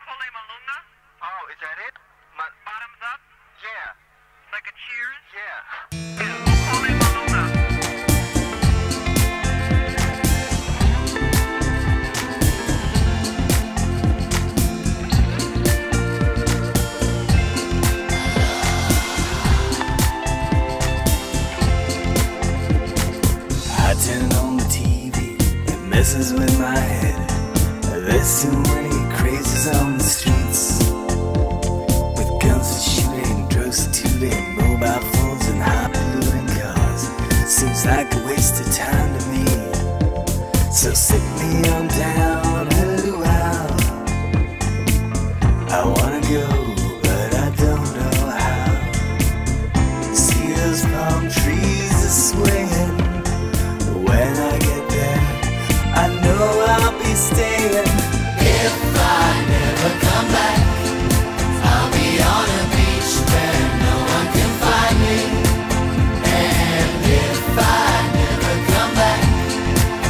Kole Malunga? Oh, is that it? Bottoms up? Yeah. Like a Cheers? Yeah. Kole Malunga. I turn on the TV, it messes with my head. There's too many crazies on the streets, with guns and shooting, drugs and tooting, mobile phones and high polluting cars. Seems like a waste of time to me, so sit me on down a while. I wanna go, but I don't know how. See those palm trees are swinging. When I get there, I know I'll be staying. If I never come back, I'll be on a beach where no one can find me. And if I never come back,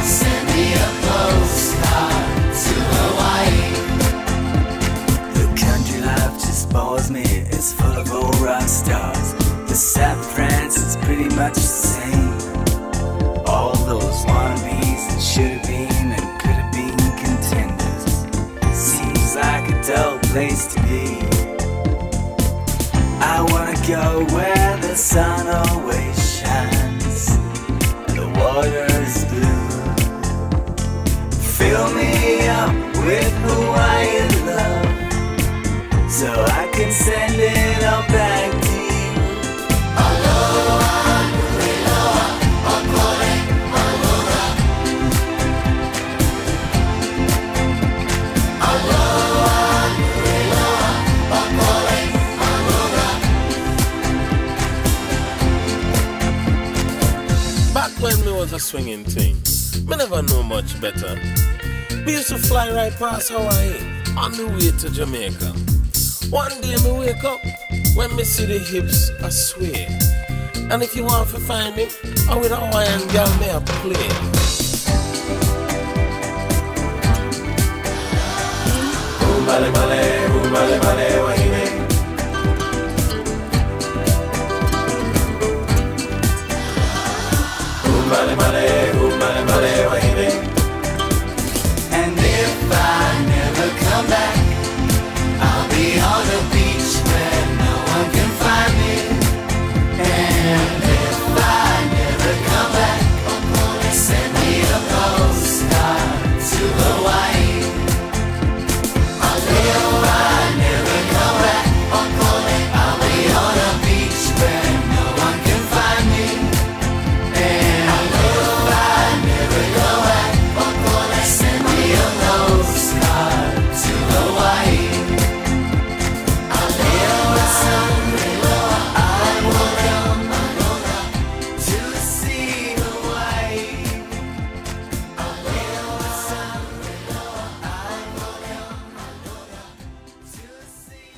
send me a postcard to Hawaii. The country life just bores me, it's full of old rock stars. The South France is pretty much the same. All those wannabes and should've been and could've been contenders. Seems like a dull place to be. I wanna go where the sun always shines and the water is blue. Fill me up with Hawaiian love, so I can send it all back to you. Aloha, aloha, aloha. When me was a swinging thing, me never know much better. We used to fly right past Hawaii on the way to Jamaica. One day me wake up when me see the hips a sway. And if you want to find me, I with a Hawaiian girl me a play. Ooh, bale, bale, ooh, bale, bale,